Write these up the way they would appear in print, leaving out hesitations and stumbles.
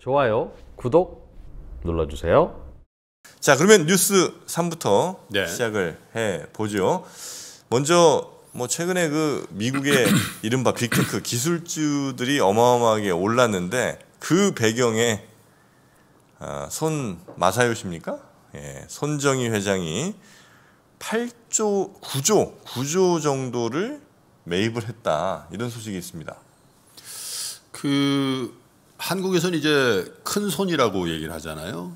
좋아요, 구독 눌러주세요. 자, 그러면 뉴스 3부터 시작을 해보죠. 먼저 뭐 최근에 그 미국의 이른바 빅테크 기술주들이 어마어마하게 올랐는데 그 배경에 손 마사요십니까? 예, 손정의 회장이 9조 정도를 매입을 했다, 이런 소식이 있습니다. 그 한국에서는 이제 큰 손이라고 얘기를 하잖아요.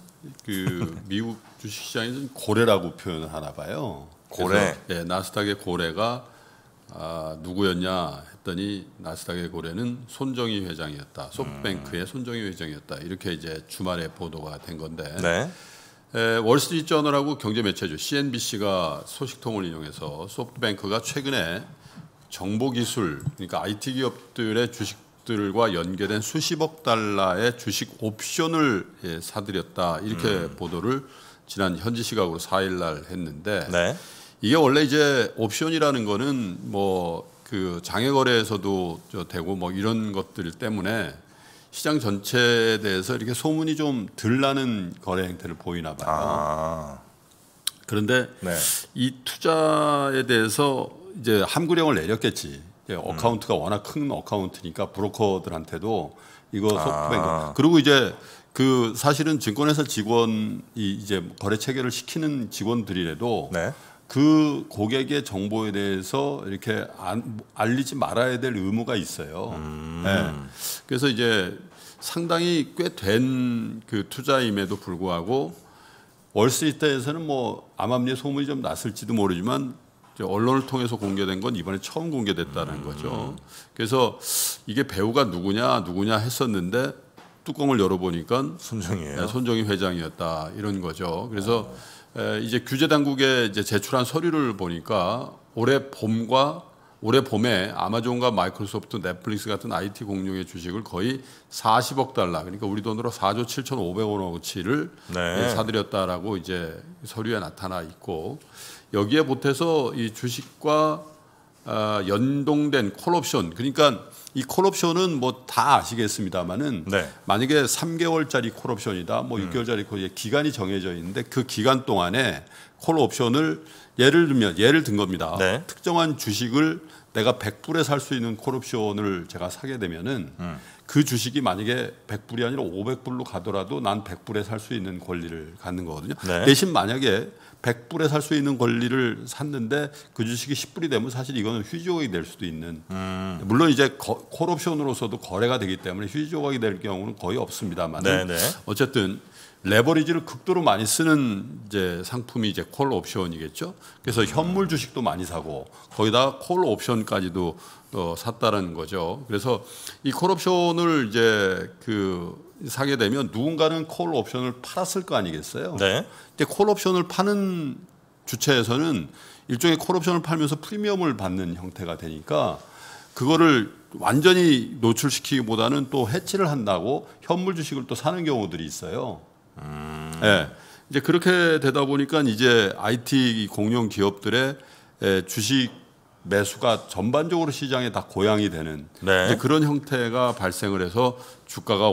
그 미국 주식시장에서는 고래라고 표현을 하나 봐요. 고래. 예, 나스닥의 고래가 누구였냐 했더니 나스닥의 고래는 손정의 회장이었다. 소프트뱅크의 손정의 회장이었다. 이렇게 이제 주말에 보도가 된 건데. 네. 월스트리트저널하고 경제매체죠. CNBC가 소식통을 인용해서 소프트뱅크가 최근에 정보기술, 그러니까 IT 기업들의 주식들과 연계된 수십억 달러의 주식 옵션을 사들였다, 이렇게 보도를 지난 현지 시각으로 4일날 했는데, 네. 이게 원래 이제 옵션이라는 거는 뭐 그 장외거래에서도 되고 뭐 이런 것들 때문에 시장 전체에 대해서 이렇게 소문이 좀 덜 나는 거래 행태를 보이나 봐요. 그런데 네. 이 투자에 대해서 이제 함구령을 내렸겠지. 어카운트가 워낙 큰 어카운트니까 브로커들한테도 이거 소프트뱅크. 그리고 이제 그 사실은 증권회사 직원이 이제 거래 체결을 시키는 직원들이라도 네. 그 고객의 정보에 대해서 이렇게 알리지 말아야 될 의무가 있어요. 네. 그래서 이제 상당히 꽤 된 그 투자임에도 불구하고 월스트리트에서는 뭐 암암리에 소문이 좀 났을지도 모르지만 언론을 통해서 공개된 건 이번에 처음 공개됐다는 거죠. 그래서 이게 배우가 누구냐 했었는데 뚜껑을 열어보니까 손정이에요. 네, 손정의 회장이었다, 이런 거죠. 그래서 이제 규제 당국에 이제 제출한 서류를 보니까 올해 봄에 아마존과 마이크로소프트, 넷플릭스 같은 IT 공룡의 주식을 거의 40억 달러, 그러니까 우리 돈으로 4조 7,500억어치를 네. 사들였다라고 이제 서류에 나타나 있고, 여기에 보태서 이 주식과 연동된 콜옵션, 그러니까 이 콜옵션은 뭐 다 아시겠습니다만은 네. 만약에 3개월짜리 콜옵션이다, 뭐 6개월짜리 콜, 기간이 정해져 있는데 그 기간 동안에 콜옵션을 예를 든 겁니다. 네. 특정한 주식을 내가 100불에 살 수 있는 콜옵션을 제가 사게 되면은 그 주식이 만약에 100불이 아니라 500불로 가더라도 난 100불에 살 수 있는 권리를 갖는 거거든요. 네. 대신 만약에 100불에 살 수 있는 권리를 샀는데 그 주식이 10불이 되면 사실 이거는 휴지조각이 될 수도 있는. 물론 이제 콜옵션으로서도 거래가 되기 때문에 휴지조각이 될 경우는 거의 없습니다만 어쨌든 레버리지를 극도로 많이 쓰는 이제 상품이 이제 콜옵션이겠죠. 그래서 현물 주식도 많이 사고 거기다가 콜옵션까지도 샀다는 거죠. 그래서 이 콜옵션을 이제 사게 되면 누군가는 콜옵션을 팔았을 거 아니겠어요. 네. 근데 콜옵션을 파는 주체에서는 일종의 콜옵션을 팔면서 프리미엄을 받는 형태가 되니까 그거를 완전히 노출시키기보다는 또 해치를 한다고 현물 주식을 또 사는 경우들이 있어요. 네. 이제 그렇게 되다 보니까 이제 IT 공룡 기업들의 주식 매수가 전반적으로 시장에 다 고양이 되는 네. 이제 그런 형태가 발생을 해서 주가가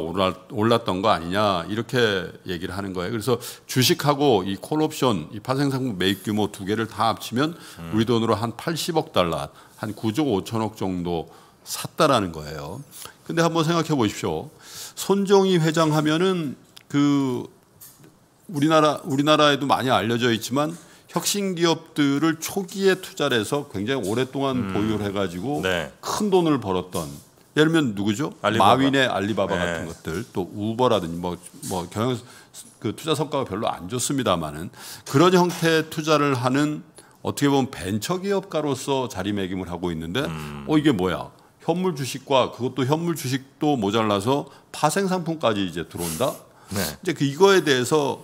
올랐던 거 아니냐, 이렇게 얘기를 하는 거예요. 그래서 주식하고 이 콜옵션, 이 파생상품 매입 규모 두 개를 다 합치면 우리 돈으로 한 80억 달러, 한 9조 5천억 정도 샀다라는 거예요. 근데 한번 생각해 보십시오. 손정의 회장 하면은 그 우리나라에도 많이 알려져 있지만 혁신 기업들을 초기에 투자를 해서 굉장히 오랫동안 보유를 해가지고 네. 큰 돈을 벌었던, 예를 들면 누구죠? 알리바바. 마윈의 알리바바 네. 같은 것들, 또 우버라든지 뭐 경영 그 투자 성과가 별로 안 좋습니다만은 그런 형태의 투자를 하는, 어떻게 보면 벤처 기업가로서 자리매김을 하고 있는데 이게 뭐야? 현물 주식과 그것도 현물 주식도 모자라서 파생 상품까지 이제 들어온다. 네. 이제 이거에 대해서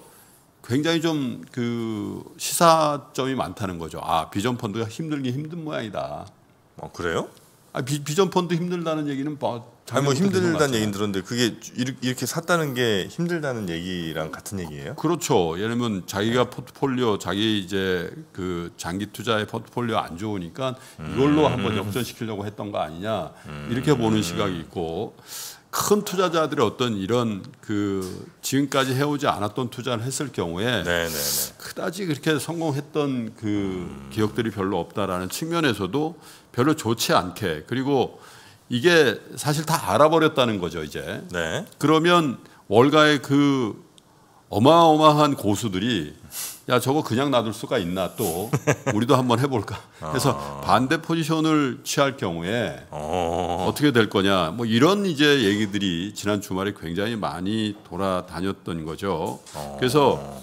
굉장히 좀 그 시사점이 많다는 거죠. 아, 비전 펀드가 힘든 모양이다. 그래요? 아, 비전 펀드 힘들다는 얘기는 뭐 힘들다는 얘기는 들었는데 그게 이렇게 샀다는 게 힘들다는 얘기랑 같은 얘기예요? 그렇죠. 예를 들면 자기가 네. 포트폴리오, 자기 이제 그 장기 투자의 포트폴리오 안 좋으니까 이걸로 한번 역전시키려고 했던 거 아니냐, 이렇게 보는 시각이 있고. 큰 투자자들이 어떤 이런 그 지금까지 해오지 않았던 투자를 했을 경우에 그다지 그렇게 성공했던 그 기업들이 별로 없다라는 측면에서도 별로 좋지 않게, 그리고 이게 사실 다 알아버렸다는 거죠 이제. 네. 그러면 월가의 그 어마어마한 고수들이 야 저거 그냥 놔둘 수가 있나, 또 우리도 한번 해볼까 해서 반대 포지션을 취할 경우에 어떻게 될 거냐, 뭐 이런 이제 얘기들이 지난 주말에 굉장히 많이 돌아다녔던 거죠. 그래서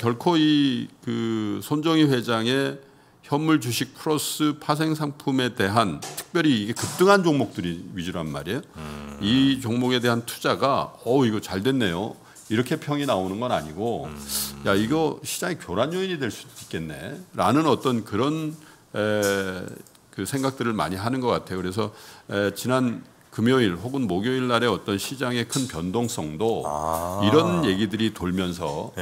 결코 이 그 손정의 회장의 현물 주식 플러스 파생 상품에 대한, 특별히 이게 급등한 종목들이 위주란 말이에요. 이 종목에 대한 투자가 이거 잘 됐네요 이렇게 평이 나오는 건 아니고 야 이거 시장의 교란 요인이 될 수도 있겠네 라는 어떤 그런 그 생각들을 많이 하는 것 같아요. 그래서 지난 금요일 혹은 목요일 날의 어떤 시장의 큰 변동성도 이런 얘기들이 돌면서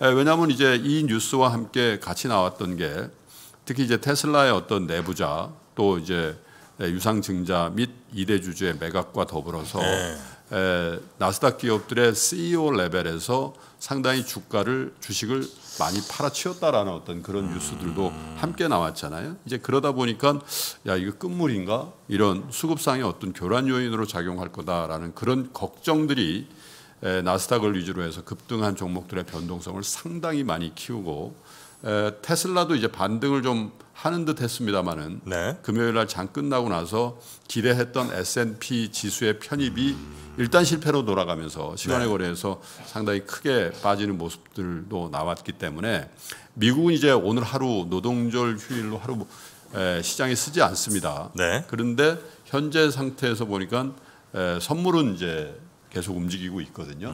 왜냐하면 이제 이 뉴스와 함께 같이 나왔던 게 특히 이제 테슬라의 어떤 내부자, 또 이제 유상증자 및 2대 주주의 매각과 더불어서 나스닥 기업들의 CEO 레벨에서 상당히 주식을 많이 팔아치웠다라는 어떤 그런 뉴스들도 함께 나왔잖아요. 이제 그러다 보니까 야 이거 끝물인가, 이런 수급상의 어떤 교란 요인으로 작용할 거다라는 그런 걱정들이 나스닥을 위주로 해서 급등한 종목들의 변동성을 상당히 많이 키우고, 테슬라도 이제 반등을 좀 하는 듯 했습니다마는 금요일 날 장 끝나고 나서 기대했던 S&P 지수의 편입이 일단 실패로 돌아가면서 시간의 거래에서 상당히 크게 빠지는 모습들도 나왔기 때문에, 미국은 이제 오늘 하루 노동절 휴일로 하루 시장에 쓰지 않습니다. 그런데 현재 상태에서 보니까 선물은 이제 계속 움직이고 있거든요.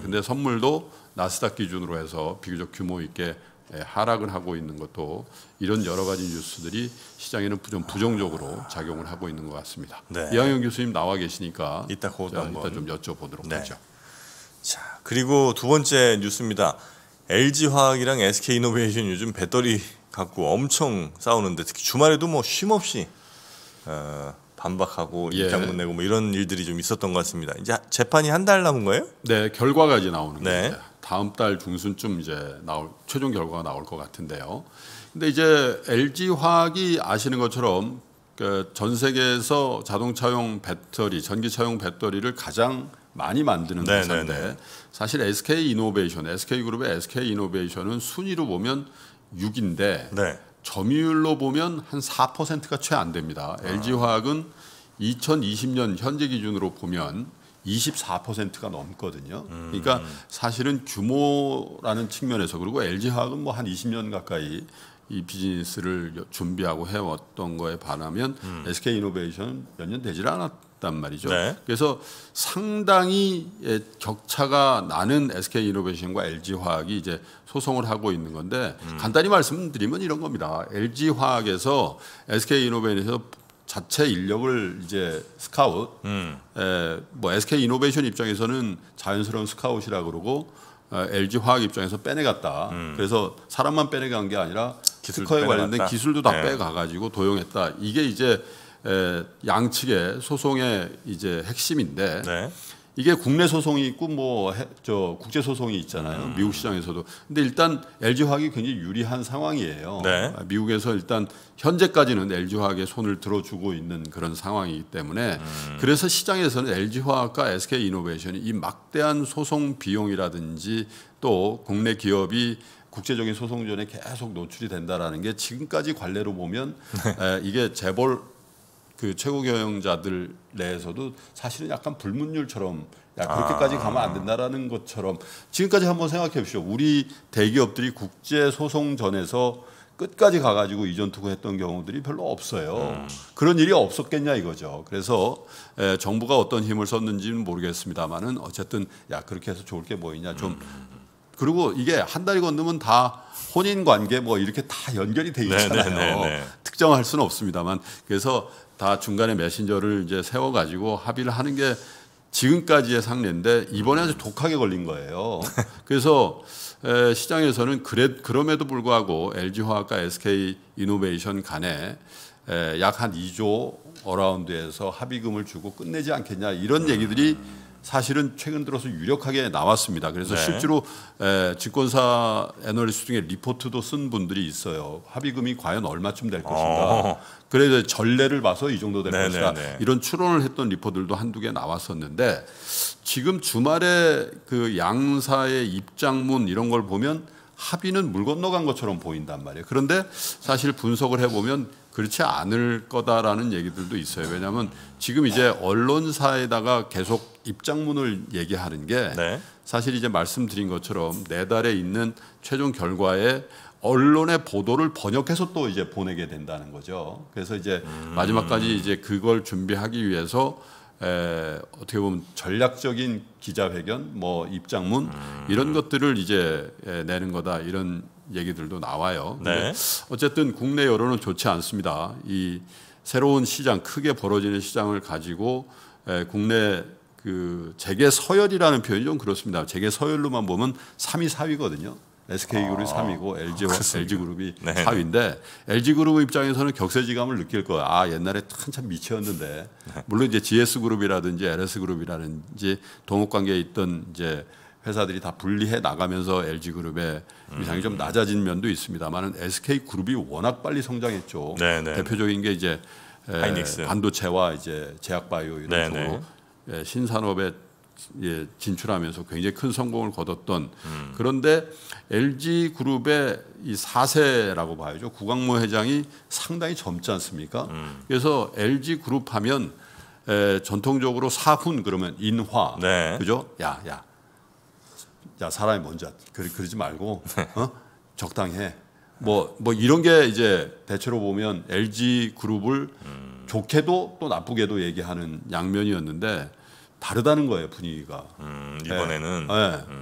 근데 선물도 나스닥 기준으로 해서 비교적 규모 있게 하락을 하고 있는 것도, 이런 여러 가지 뉴스들이 시장에는 좀 부정적으로 작용을 하고 있는 것 같습니다. 이항용 교수님 나와 계시니까 이따 한번 좀 여쭤보도록 하죠. 자, 그리고 두 번째 뉴스입니다. LG화학이랑 SK이노베이션 요즘 배터리 갖고 엄청 싸우는데, 특히 주말에도 뭐 쉼 없이 반박하고 입장문 내고 뭐 이런 일들이 좀 있었던 것 같습니다. 이제 재판이 한 달 남은 거예요? 네, 결과가 이제 나오는 거예요. 다음 달 중순쯤 이제 최종 결과가 나올 것 같은데요. 근데 이제 LG화학이 아시는 것처럼 전 세계에서 자동차용 배터리, 전기차용 배터리를 가장 많이 만드는 회사인데, 사실 SK이노베이션, SK그룹의 SK이노베이션은 순위로 보면 6인데 점유율로 보면 한 4%가 채 안 됩니다. LG화학은 2020년 현재 기준으로 보면 24%가 넘거든요. 그러니까 사실은 규모라는 측면에서, 그리고 LG화학은 뭐 한 20년 가까이 이 비즈니스를 준비하고 해왔던 거에 반하면 SK이노베이션은 몇 년 되질 않았단 말이죠. 그래서 상당히 격차가 나는 SK이노베이션과 LG화학이 이제 소송을 하고 있는 건데, 간단히 말씀드리면 이런 겁니다. LG화학에서 SK이노베이션에서 자체 인력을 이제 스카웃, 뭐 SK이노베이션 입장에서는 자연스러운 스카웃이라 그러고 LG화학 입장에서 빼내갔다. 그래서 사람만 빼내간 게 아니라 특허에 관련된 기술도 다 빼가가지고 도용했다. 이게 이제 양측의 소송의 이제 핵심인데, 이게 국내 소송이 있고 뭐 국제 소송이 있잖아요. 미국 시장에서도. 근데 일단 LG화학이 굉장히 유리한 상황이에요. 미국에서 일단 현재까지는 LG화학의 손을 들어주고 있는 그런 상황이기 때문에 그래서 시장에서는 LG화학과 SK이노베이션이 이 막대한 소송 비용이라든지 또 국내 기업이 국제적인 소송전에 계속 노출이 된다라는 게 지금까지 관례로 보면 이게 재벌 그 최고 경영자들 내에서도 사실은 약간 불문율처럼 야 그렇게까지 가면 안 된다라는 것처럼, 지금까지 한번 생각해 보십시오. 우리 대기업들이 국제 소송전에서 끝까지 가가지고 이전 투고했던 경우들이 별로 없어요. 그런 일이 없었겠냐 이거죠. 그래서 정부가 어떤 힘을 썼는지는 모르겠습니다만은 어쨌든 야 그렇게 해서 좋을 게 뭐이냐 좀. 그리고 이게 한 달이 건너면 다 혼인 관계 뭐 이렇게 다 연결이 돼 있잖아요. 특정할 수는 없습니다만, 그래서 다 중간에 메신저를 이제 세워가지고 합의를 하는 게 지금까지의 상례인데, 이번에 아주 독하게 걸린 거예요. 그래서 시장에서는 그럼에도 불구하고 LG화학과 SK이노베이션 간에 약 한 2조 어라운드에서 합의금을 주고 끝내지 않겠냐 이런 얘기들이 사실은 최근 들어서 유력하게 나왔습니다. 그래서 네. 실제로 증권사 애널리스트 중에 리포트도 쓴 분들이 있어요. 합의금이 과연 얼마쯤 될 것인가. 그래서 전례를 봐서 이 정도 될 것이다. 이런 추론을 했던 리포들도 한두 개 나왔었는데 지금 주말에 그 양사의 입장문 이런 걸 보면 합의는 물 건너간 것처럼 보인단 말이에요. 그런데 사실 분석을 해보면 그렇지 않을 거다라는 얘기들도 있어요. 왜냐하면 지금 이제 언론사에다가 계속 입장문을 얘기하는 게 네. 사실 이제 말씀드린 것처럼 내달에 있는 최종 결과에 언론의 보도를 번역해서 또 이제 보내게 된다는 거죠. 그래서 이제 마지막까지 이제 그걸 준비하기 위해서 어떻게 보면 전략적인 기자회견, 뭐 입장문 이런 것들을 이제 내는 거다 이런 얘기들도 나와요. 네. 어쨌든 국내 여론은 좋지 않습니다. 이 새로운 시장, 크게 벌어지는 시장을 가지고 국내 그 재계 서열이라는 표현이 좀 그렇습니다. 재계 서열로만 보면 3위, 4위거든요. SK그룹이 3위고 LG그룹이 네. 4위인데 LG그룹 입장에서는 격세지감을 느낄 거예요. 아, 옛날에 한참 미치였는데. 물론 이제 GS그룹이라든지 LS그룹이라든지 동업관계에 있던 이제 회사들이 다 분리해 나가면서 LG그룹의 위상이 좀 낮아진 면도 있습니다만은 SK그룹이 워낙 빨리 성장했죠. 네네. 대표적인 게 이제 반도체와 이제 제약바이오 이런 네네. 쪽으로 신산업에 진출하면서 굉장히 큰 성공을 거뒀던 그런데 LG그룹의 이 4세라고 봐야죠. 구광모 회장이 상당히 젊지 않습니까? 그래서 LG그룹 하면 전통적으로 사훈 그러면 인화 네. 그죠? 야 사람이 먼저 그러지 말고 적당해 뭐 이런 게 이제 대체로 보면 LG그룹을 좋게도 또 나쁘게도 얘기하는 양면이었는데 다르다는 거예요 분위기가 이번에는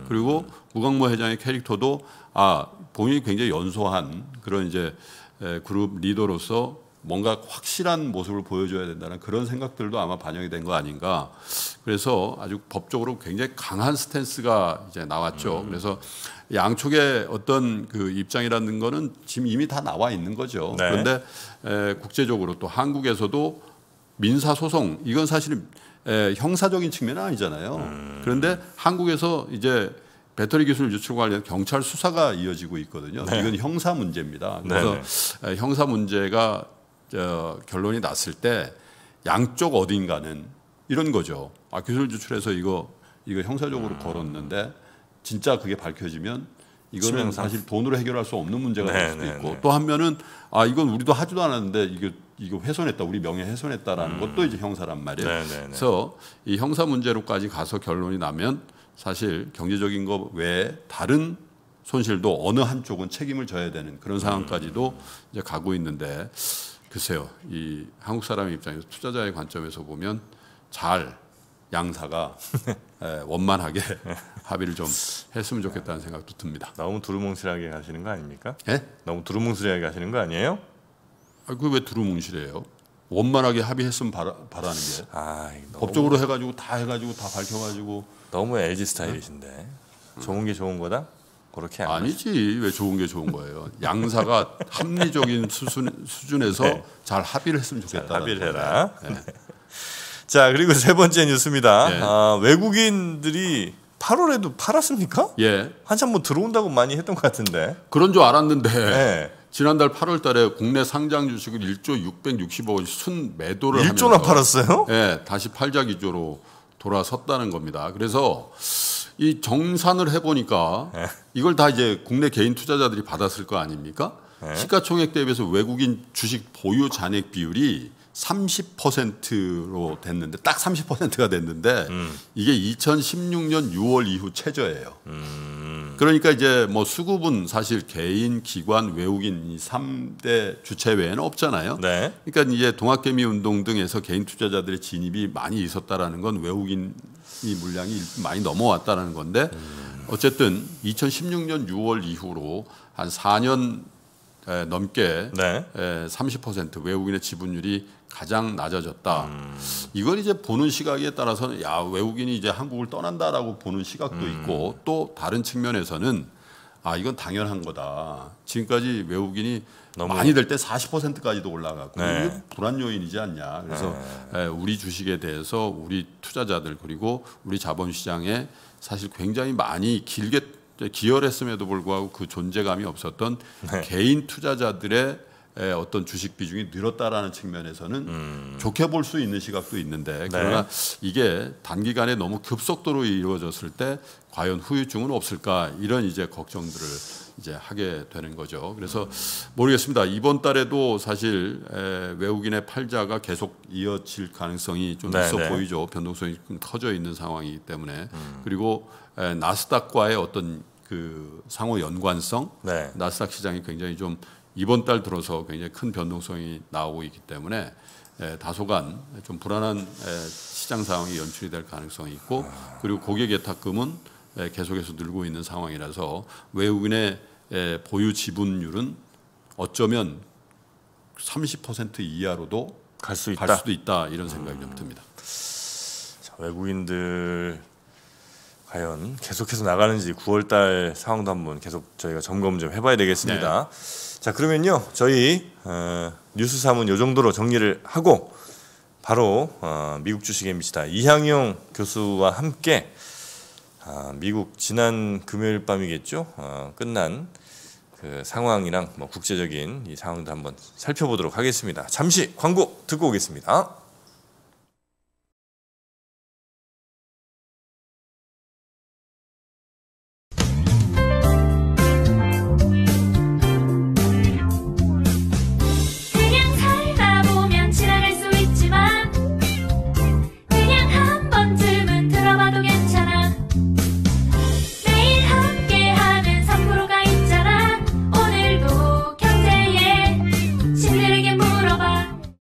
그리고 구광모 회장의 캐릭터도 아 본인이 굉장히 연소한 그런 이제 그룹 리더로서 뭔가 확실한 모습을 보여줘야 된다는 그런 생각들도 아마 반영이 된 거 아닌가. 그래서 아주 법적으로 굉장히 강한 스탠스가 이제 나왔죠. 그래서 양쪽의 어떤 그 입장이라는 거는 지금 이미 다 나와 있는 거죠. 네. 그런데 국제적으로 또 한국에서도 민사소송 이건 사실은 형사적인 측면은 아니잖아요. 그런데 한국에서 이제 배터리 기술 유출 관련 경찰 수사가 이어지고 있거든요. 네. 이건 형사 문제입니다. 그래서 네네. 형사 문제가 결론이 났을 때 양쪽 어딘가는 이런 거죠. 아, 기술 유출해서 이거 형사적으로 걸었는데 진짜 그게 밝혀지면 이거는 치명상. 사실 돈으로 해결할 수 없는 문제가 될 수도 있고 또 한면은 아 이건 우리도 하지도 않았는데 이거 훼손했다 우리 명예 훼손했다라는 것도 이제 형사란 말이에요. 네네네. 그래서 이 형사 문제로까지 가서 결론이 나면 사실 경제적인 것 외에 다른 손실도 어느 한쪽은 책임을 져야 되는 그런 상황까지도 이제 가고 있는데. 글쎄요, 이 한국 사람의 입장에서 투자자의 관점에서 보면 잘 양사가 원만하게 합의를 좀 했으면 좋겠다는 생각도 듭니다. 너무 두루뭉실하게 가시는 거 아닙니까? 예? 너무 두루뭉실하게 가시는 거 아니에요? 아, 그게 왜 두루뭉실해요? 원만하게 합의했으면 바라는 게 법적으로 해가지고 다 밝혀가지고 너무 LG 스타일이신데 좋은 게 좋은 거다? 아니지. 왜 좋은 게 좋은 거예요. 양사가 합리적인 수준에서 네. 잘 합의를 했으면 좋겠다. 잘 합의를 해라. 네. 네. 자, 그리고 세 번째 뉴스입니다. 네. 외국인들이 8월에도 팔았습니까? 예. 한참 뭐 들어온다고 많이 했던 것 같은데. 그런 줄 알았는데 네. 지난달 8월 달에 국내 상장 주식을 1조 660억 원씩 순매도를 하면서 1조나 팔았어요? 네. 다시 팔자 기조로 돌아섰다는 겁니다. 그래서 이 정산을 해보니까 이걸 다 이제 국내 개인 투자자들이 받았을 거 아닙니까? 시가총액 대비해서 외국인 주식 보유 잔액 비율이 30%로 됐는데 딱 30%가 됐는데 이게 2016년 6월 이후 최저예요. 그러니까 이제 뭐 수급은 사실 개인, 기관, 외국인 이 3대 주체 외에는 없잖아요. 네. 그러니까 이제 동학개미 운동 등에서 개인 투자자들의 진입이 많이 있었다라는 건 외국인 이 물량이 많이 넘어왔다는 건데 어쨌든 2016년 6월 이후로 한 4년 넘게 네. 30% 외국인의 지분율이 가장 낮아졌다. 이걸 이제 보는 시각에 따라서는 야 외국인이 이제 한국을 떠난다라고 보는 시각도 있고 또 다른 측면에서는 아 이건 당연한 거다. 지금까지 외국인이 많이 될 때 40%까지도 올라갔고 네. 이게 불안 요인이지 않냐. 그래서 네. 우리 주식에 대해서 우리 투자자들 그리고 우리 자본시장에 사실 굉장히 많이 길게 기여했음에도 불구하고 그 존재감이 없었던 네. 개인 투자자들의 어떤 주식 비중이 늘었다라는 측면에서는 좋게 볼 수 있는 시각도 있는데 그러나 네. 이게 단기간에 너무 급속도로 이루어졌을 때 과연 후유증은 없을까 이런 이제 걱정들을 이제 하게 되는 거죠. 그래서 모르겠습니다. 이번 달에도 사실 외국인의 팔자가 계속 이어질 가능성이 좀 네, 있어 네. 보이죠. 변동성이 좀 커져 있는 상황이기 때문에 그리고 나스닥과의 어떤 그 상호 연관성 네. 나스닥 시장이 굉장히 좀 이번 달 들어서 굉장히 큰 변동성이 나오고 있기 때문에 다소간 좀 불안한 시장 상황이 연출이 될 가능성이 있고 그리고 고객 예탁금은 계속해서 늘고 있는 상황이라서 외국인의 보유 지분율은 어쩌면 30% 이하로도 갈 수도 있다 이런 생각이 좀 듭니다. 자, 외국인들 과연 계속해서 나가는지 9월 달 상황도 한번 계속 저희가 점검 좀 해봐야 되겠습니다. 네. 자 그러면요 저희 뉴스 3은 요 정도로 정리를 하고 바로 미국 주식에 미치다 이항용 교수와 함께 미국 지난 금요일 밤이겠죠 끝난 그 상황이랑 뭐 국제적인 이 상황도 한번 살펴보도록 하겠습니다. 잠시 광고 듣고 오겠습니다.